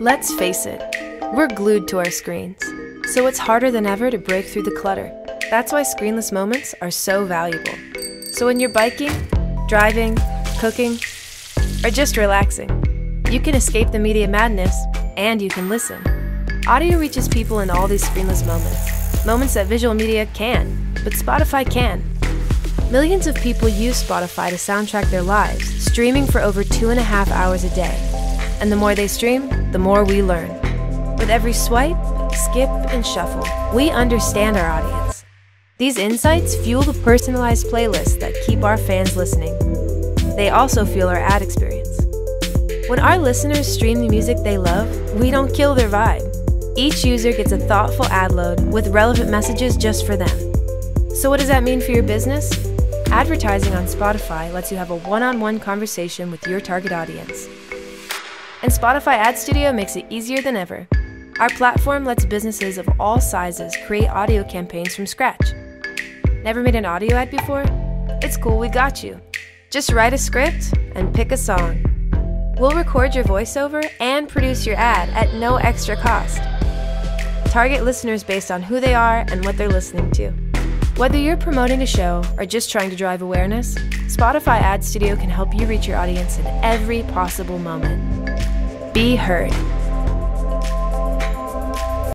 Let's face it, we're glued to our screens, so it's harder than ever to break through the clutter. That's why screenless moments are so valuable. So when you're biking, driving, cooking, or just relaxing, you can escape the media madness and you can listen. Audio reaches people in all these screenless moments, moments that visual media can, but Spotify can. Millions of people use Spotify to soundtrack their lives, streaming for over 2.5 hours a day. And the more they stream, the more we learn. With every swipe, skip, and shuffle, we understand our audience. These insights fuel the personalized playlists that keep our fans listening. They also fuel our ad experience. When our listeners stream the music they love, we don't kill their vibe. Each user gets a thoughtful ad load with relevant messages just for them. So what does that mean for your business? Advertising on Spotify lets you have a one-on-one conversation with your target audience. And Spotify Ad Studio makes it easier than ever. Our platform lets businesses of all sizes create audio campaigns from scratch. Never made an audio ad before? It's cool, we got you. Just write a script and pick a song. We'll record your voiceover and produce your ad at no extra cost. Target listeners based on who they are and what they're listening to. Whether you're promoting a show or just trying to drive awareness, Spotify Ad Studio can help you reach your audience in every possible moment. Be heard.